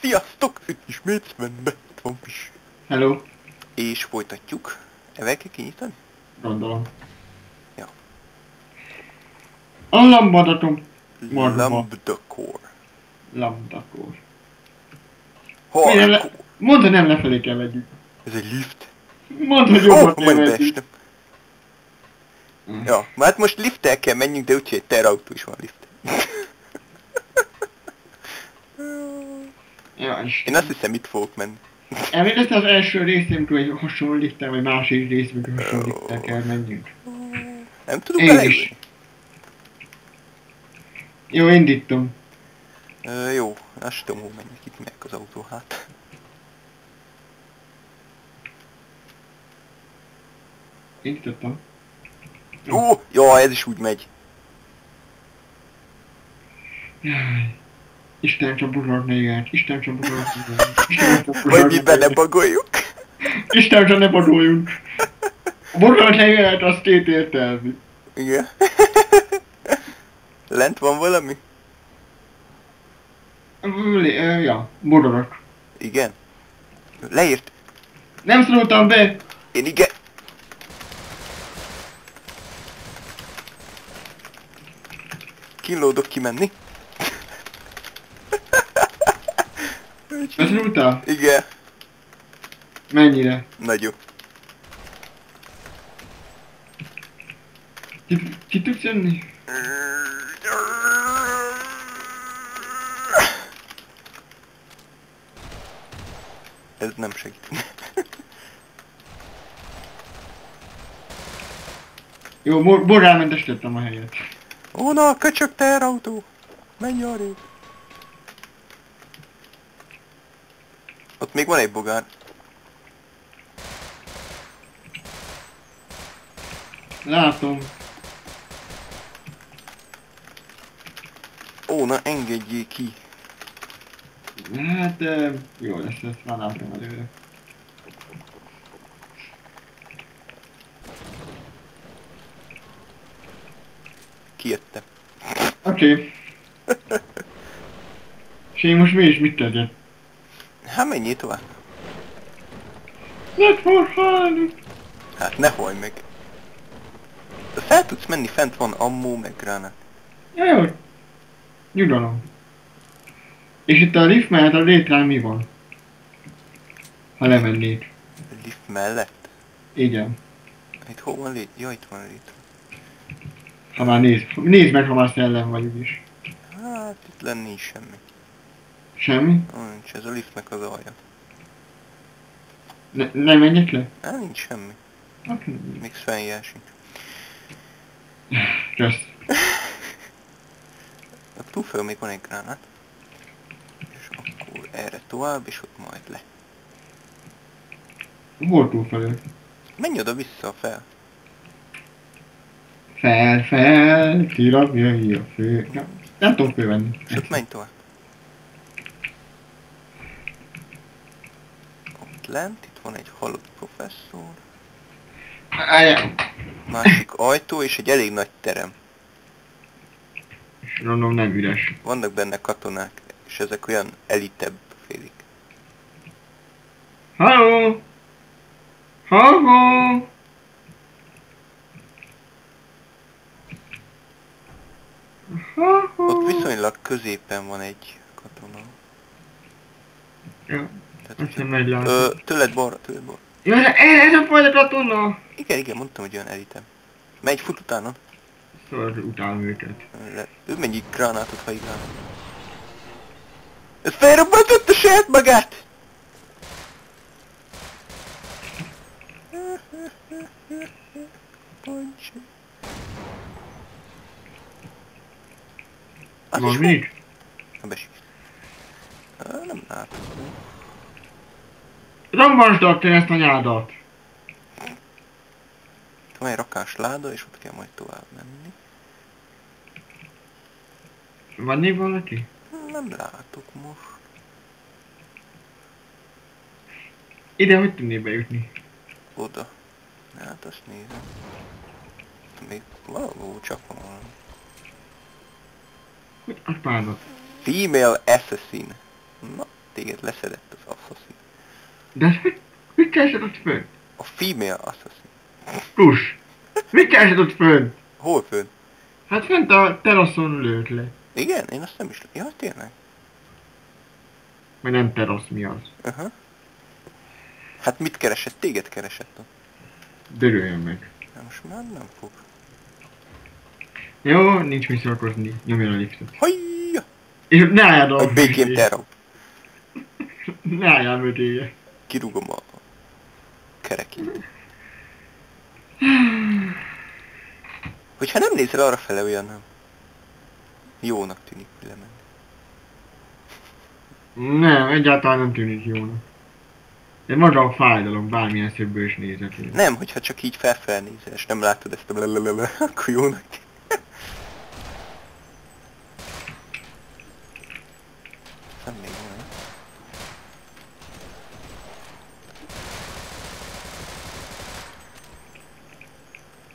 Sziasztok! Itt ismét Svenbe, itt van Pisi. Hello. És folytatjuk. Evel kell kinyitani? Gondolom. Ja. A lambda adatom. Lambda core. Lambda core. Hol? Mondd, hogy nem lefelé kell vegyük. Ez egy lift. Mondd, hogy jobban kell vegyük. Ja, már hát most lifttel kell menjünk, de úgyhogy egy terrautó is van lift. Ja, én azt hiszem, itt fogok menni. Elmélete az első részünkről egy hasonló liftel, vagy másik részünkről hasonló liftel kell menjünk. Nem tudunk belejönni. Jó, indítom. Jó, azt tudom, hogy menjünk itt meg az autó hát. Indítottam. Ó, jaj, ez is úgy megy. Isten csak burlak négát, Isten csak burlak négát. Vagy mi benne bagoljunk? Isten csak ne bagoljunk. A burlak négát az két értelmi. Igen. Lent van valami? Ja, bodorak. Igen? Leírt. Nem szóltam be! Én igen. Kínlódok kimenni. Ez rúta? Igen. Mennyire? Nagyon. Ki tudsz jönni? Ez nem segít. Jó, borrálmentesítettem a helyet. Ó, na, köcsög teherautó! Menj arrébb! Ott még van egy bogár. Látom. Ó, na engedjék ki. Hát, jó lesz, ezt már látom előre. Kijöttem. Oké. És én most mi is mit tegyek? Hát menjél tovább. Meg fog halni. Hát ne hallj meg. Fel tudsz menni, fent van ammó meg gránát. Jaj, nyugalom. És itt a lift mellett a létrán mi van? Ha lemennék. A lift mellett? Igen. Itt hol van létrán? Ja, itt van létrán. Ha már nézd meg, ha már szellem vagy is. Hát itt lenni is semmi. Semmi? Nincs, ez a liftnek az alja. Nem menjek le? Hát nincs semmi. Oké. Még szennyel sincs. Kösz. A túlföl még van egy gránát. És akkor erre tovább, és ott majd le. Hol túlfelé? Menj oda-vissza, fel. Fel, kirabja ki a fő... Nem tudom fölvenni. És ott menj tovább. Lent, itt van egy halott professzor. Másik ajtó és egy elég nagy terem. És gondolom nem üres. Vannak benne katonák, és ezek olyan elitebb félik. Halló! Halló! Ott viszonylag középen van egy katona. Ja. Tőled balra, tőled balra. Jaj, ez a fajta platonna! Igen, mondtam, hogy olyan elitem. Megy, fut utána. Szóval utálom őket. Ő mennyi gránátot, ha igaz. Ez felrobbantott a saját magát! Van még? Nem besírt. Nem látom. Rambasd a kereszt anyádat! Itt van egy rakás láda, és ott kell majd tovább menni. Van még valaki? Nem látok most. Ide hogy tudnél bejutni? Oda. Hát azt nézem. Még valahol csak van valami. Mit apádat? Female assassin. Na, téged leszedett az assassin. De mit keresed ott fönn? A female assassin. Plusz! Mit keresed ott fönn? Hol fönn? Hát fent a teraszon lőtt le. Igen? Én azt nem is lőtt. Ja, tényleg? Mert nem terasz, mi az? Uh-huh. Hát mit keresett? Téged keresett ott. Dörüljön meg. Na most már nem fog. Jó, nincs mi szórakozni. Nyomjon a liftet. Hajja! És ne álljál a békém terror. Ne álljál mögéje. Kirúgom a kerekét. Hogyha nem nézel arra fele olyan nem. Jónak tűnik, hogy lemenni. Nem, egyáltalán nem tűnik jónak. De maga a fájdalom, bármilyen szögből is nézek. Nem, hogyha csak így felfel nézel, és nem látod ezt a lelelele, akkor jónak. Nem még olyan.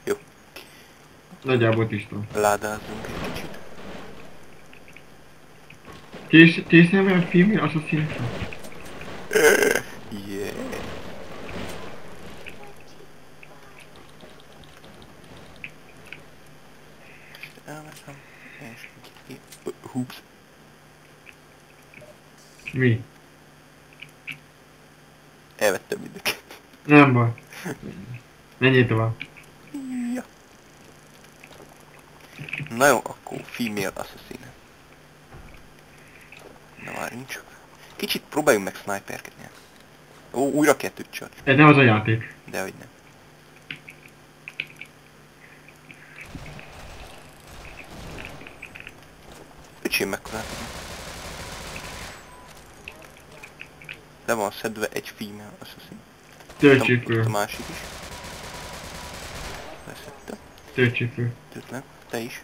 Jó. Nagyjából tiszta. Ládázzunk egy kicsit. Tészen vele a filmje, az a színfel? Yeah. Elveszem, és ki... Húps. Mi? Elvettem mindeket. Nem baj. Menjél tovább. Ja. Na jó, akkor female assassin. Na már nincs. Kicsit próbáljunk meg sniperkedni. Ó, újra kettőt csat. Ez nem az a játék. Dehogy nem. Öcsém mekkora. Le van szedve egy female assassin. Töltsük. A másik is. Leszedtem. Töltsük. Tötlek. Te is.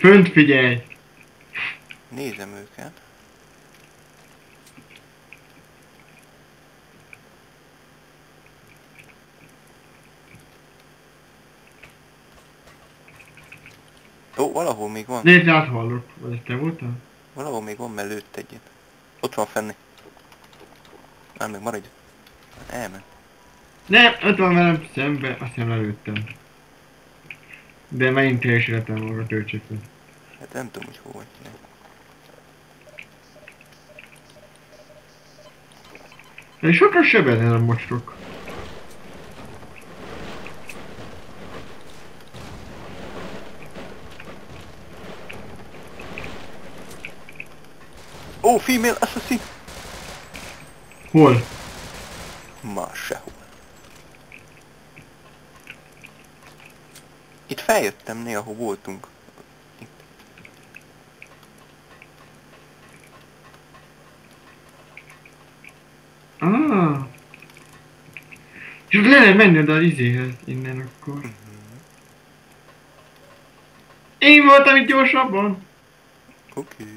Fönt figyelj! Nézem őket. Ó, valahol még van. Nézd, áthallok. Vagy te voltál? Valahol még van, mert lőtt egyet. Ott van fenni. Már még maradj. Elment. Nem, ott van velem szembe, azt nem lelőttem. De megint teljesítettem maga töltséget. Hát nem tudom, hogy hol vagy. De sokkal sebben nem mocsrok. Ó, female assassin! Hol? Már sehol. Itt feljöttem néha, ahol voltunk. Itt. Ah. Csak le lehet menned az izéhez innen akkor. Én voltam itt gyorsabban. Oké. Okay.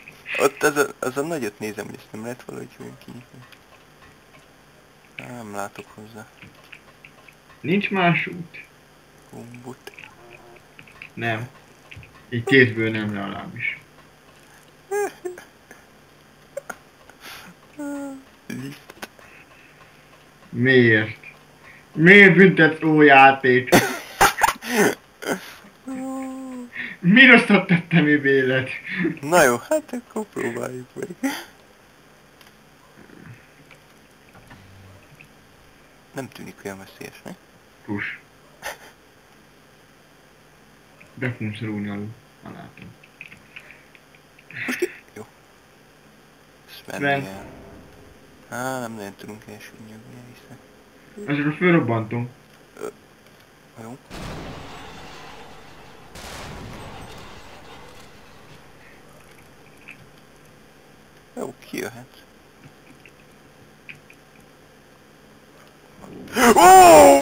Ott az a nagyot nézem, hogy ezt nem lehet valahogy olyan kinyitni. Nem látok hozzá. Nincs más út. Gombot. Nem. Így kézből nem legalább is. Lift. Miért? Miért büntetsz, ó játék? Mi rosszat tettem éb élet? Na jó, hát akkor próbáljuk meg. Nem tűnik olyan veszélyesnek. Push. De fogunk szorulni alul. Most itt? Jó. Sven. Á, nem lehet tudunk elsüllyedni, elhiszem. Ezekről fölrobbantunk. Jó. Jó, kijöhet. Ó!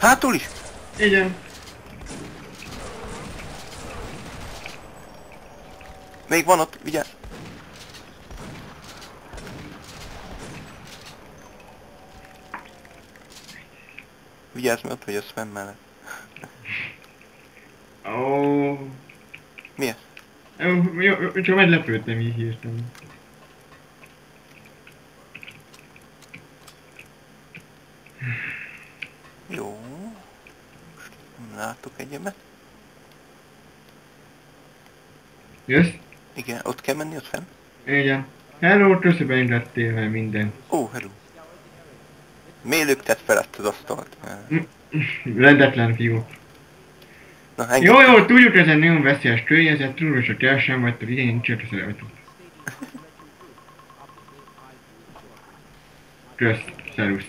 Hátul is? Igen. Még van ott, vigyázz! Vigyázz, mert ott vagy a Sven mellett. Oh. Mi ez? Csak meglepődtem így hirtelen. Jó. Most nem látok egyebet. Jössz? Igen, ott kell menni, ott fenn? Igen. Hello, köszönöm, hogy lettél vele minden. Ó, hello. Miért lőgted felett az asztalt? Rendetlen fiú. Na, jó, jó, tudjuk, ezen nagyon veszélyes környezet, tudod, hogy el sem vagy, igen, nincs csak szeretet. Kösz, szervusz.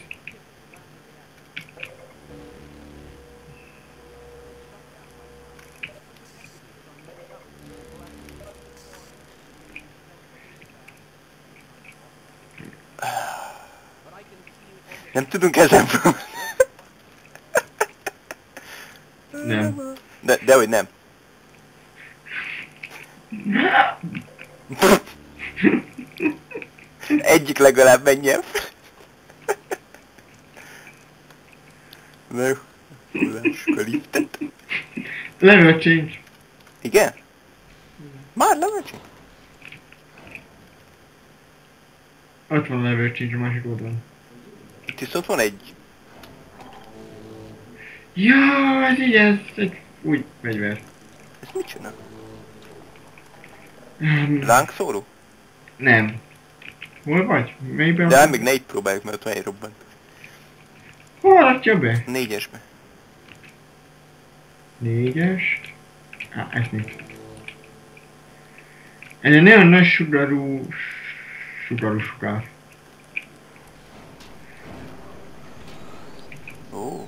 Nem tudunk ezen próbálni. Nem. Dehogy nem. Egyik legalább menjen. Na jó. Lássuk a liftet. Level change. Igen? Már level change? Ott van level change, a másik oldalon. Itt viszont van egy. Jaj, ez így, ez egy új fegyver. Ez mit csinál? Ránk szóló? Nem. Hol vagy? Melyikben? De még ne itt próbáljuk, mert ott van egy robbant. Hol adja be? Négyesbe. Négyes? Á, ez nincs. Ez egy nagyon nagy sugarú... sugarú. Ó.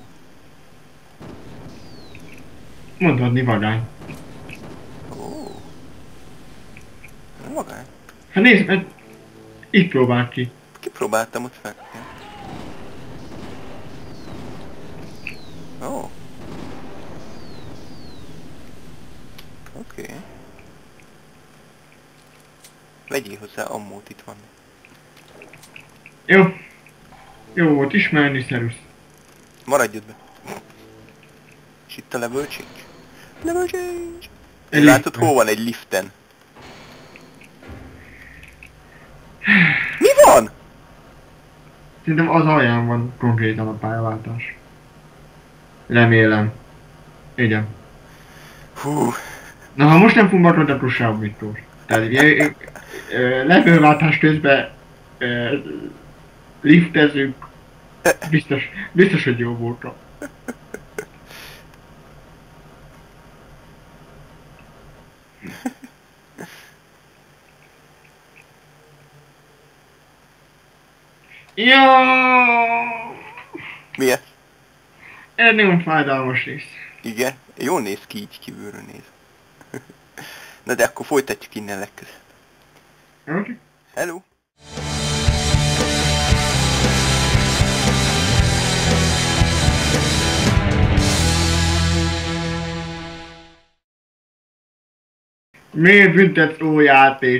Mondod, mi vagány. Ó. Nem vagány? Hát nézd, mert így próbált ki. Kipróbáltam ott fel. Ó. Oké. Vegyél hozzá ammót, itt van. Jó. Jó volt ismerni, szervusz. Maradj ott be. És itt a level change. Level change. Látod, hol van egy liften? Mi van? Szerintem az alján van konkrétan a pályaváltás. Remélem. Igen. Hú. Na, ha most nem fumbatod, akkor sem mitől. Tehát levelváltás közben liftezünk. Biztos, hogy jó voltam. Mi ez? Ez nagyon fájdalmas rész. Igen? Jól néz ki, így kívülről néz. Na de akkor folytatjuk innen legközelebb. Oké. Okay. Hello! Miért büntetsz, ó játék?